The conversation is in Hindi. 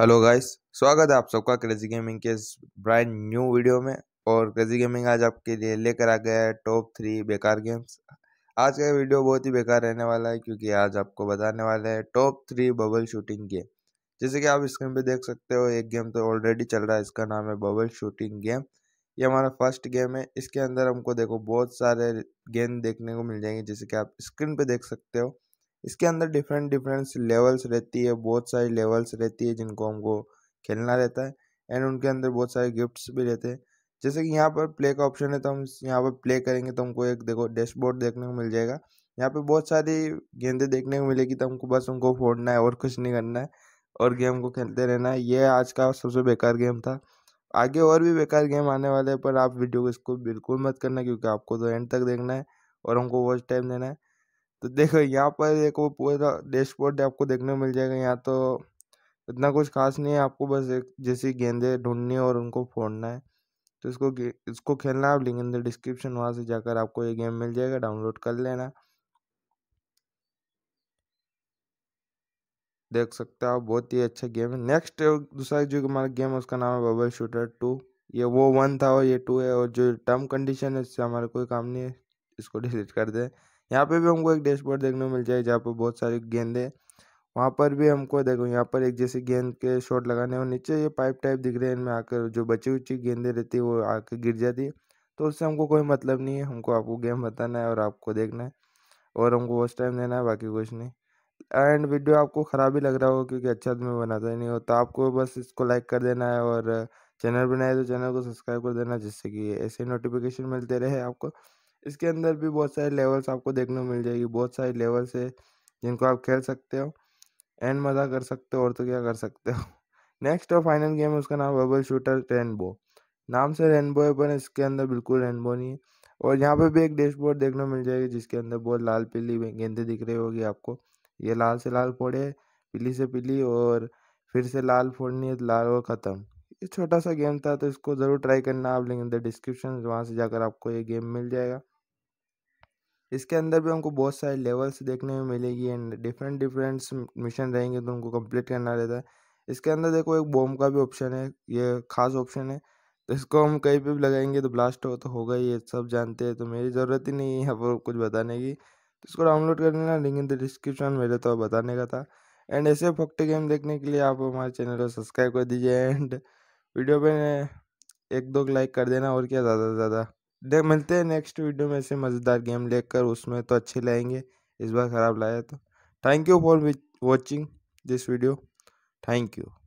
हेलो गाइस, स्वागत है आप सबका क्रेजी गेमिंग के इस ब्रांड न्यू वीडियो में। और क्रेजी गेमिंग आज आपके लिए लेकर आ गया है टॉप 3 बेकार गेम्स। आज का वीडियो बहुत ही बेकार रहने वाला है क्योंकि आज आपको बताने वाला है टॉप 3 बबल शूटिंग गेम। जैसे कि आप स्क्रीन पे देख सकते हो, एक गेम तो ऑलरेडी चल रहा है, इसका नाम है बबल शूटिंग गेम। ये हमारा फर्स्ट गेम है। इसके अंदर हमको देखो बहुत सारे गेम देखने को मिल जाएंगे, जैसे कि आप स्क्रीन पे देख सकते हो। इसके अंदर डिफरेंट लेवल्स रहती है, बहुत सारी लेवल्स रहती है जिनको हमको खेलना रहता है, एंड उनके अंदर बहुत सारे गिफ्ट्स भी रहते हैं। जैसे कि यहाँ पर प्ले का ऑप्शन है, तो हम यहाँ पर प्ले करेंगे तो हमको एक देखो डैशबोर्ड देखने को मिल जाएगा। यहाँ पे बहुत सारी गेंदें देखने को मिलेगी, तो हमको बस उनको फोड़ना है और कुछ नहीं करना है और गेम को खेलते रहना है। ये आज का सबसे बेकार गेम था। आगे और भी बेकार गेम आने वाले हैं, पर आप वीडियो को इसको बिल्कुल मत करना क्योंकि आपको तो एंड तक देखना है और हमको वॉच टाइम देना है। तो देखो यहाँ पर एक वो पूरा डैशबोर्ड आपको देखने को मिल जाएगा। यहाँ तो इतना कुछ खास नहीं है, आपको बस एक जैसी गेंदे ढूंढनी है और उनको फोड़ना है। तो इसको खेलना आप लिंक इन द डिस्क्रिप्शन, वहाँ से जाकर आपको ये गेम मिल जाएगा, डाउनलोड कर लेना। देख सकते हो आप, बहुत ही अच्छा गेम है। नेक्स्ट दूसरा जो हमारा गेम है उसका नाम है बबल शूटर 2। ये वो 1 था और ये 2 है, और जो टर्म कंडीशन है इससे हमारा कोई काम नहीं है, इसको डिलीट कर दें। यहाँ पे भी हमको एक डैशबोर्ड देखने को मिल जाएगा जहाँ पर बहुत सारी गेंदें, वहाँ पर भी हमको देखो यहाँ पर एक जैसी गेंद के शॉट लगाने और नीचे ये पाइप टाइप दिख रहे हैं, इनमें आकर जो बची उची गेंदें रहती है वो आकर गिर जाती है। तो उससे हमको कोई मतलब नहीं है, हमको आपको गेम बताना है और आपको देखना है और हमको वॉच टाइम देना है, बाकी कुछ नहीं। एंड वीडियो आपको ख़राब ही लग रहा होगा क्योंकि अच्छा तो मैं बनाता ही नहीं हो, तो आपको बस इसको लाइक कर देना है और चैनल बनाए तो चैनल को सब्सक्राइब कर देना, जिससे कि ऐसे नोटिफिकेशन मिलते रहे आपको। इसके अंदर भी बहुत सारे लेवल्स आपको देखने को मिल जाएगी, बहुत सारे लेवल्स है जिनको आप खेल सकते हो एंड मज़ा कर सकते हो, और तो क्या कर सकते हो। नेक्स्ट और फाइनल गेम है उसका नाम बबल शूटर रेनबो। नाम से रेनबो है पर इसके अंदर बिल्कुल रेनबो नहीं है। और यहाँ पे भी एक डैशबोर्ड देखने को मिल जाएगी जिसके अंदर बहुत लाल पीली गेंदें दिख रही होगी आपको। ये लाल से लाल फोड़े, पीली से पीली, और फिर से लाल फोड़नी है, लाल और ख़त्म। ये छोटा सा गेम था, तो इसको ज़रूर ट्राई करना आप लिंक इन द डिस्क्रिप्शन, वहाँ से जाकर आपको ये गेम मिल जाएगा। इसके अंदर भी हमको बहुत सारे लेवल्स देखने में मिलेगी एंड डिफरेंट मिशन रहेंगे तो उनको कंप्लीट करना रहता है। इसके अंदर देखो एक बॉम्ब का भी ऑप्शन है, ये खास ऑप्शन है, तो इसको हम कहीं पे भी लगाएंगे तो ब्लास्ट हो तो होगा ही, ये सब जानते हैं, तो मेरी ज़रूरत ही नहीं है यहाँ पर कुछ बताने की। तो इसको डाउनलोड कर लेना, लिंक इन द डिस्क्रिप्शन, मेरे तो बताने का था। एंड ऐसे फक्टे गेम देखने के लिए आप हमारे चैनल को सब्सक्राइब कर दीजिए एंड वीडियो पर 1-2 लाइक कर देना, और क्या ज़्यादा से ज़्यादा। मिलते हैं नेक्स्ट वीडियो में ऐसे मज़ेदार गेम लेकर, उसमें तो अच्छे लाएंगे, इस बार ख़राब लाया तो। Thank you for watching this video, thank you.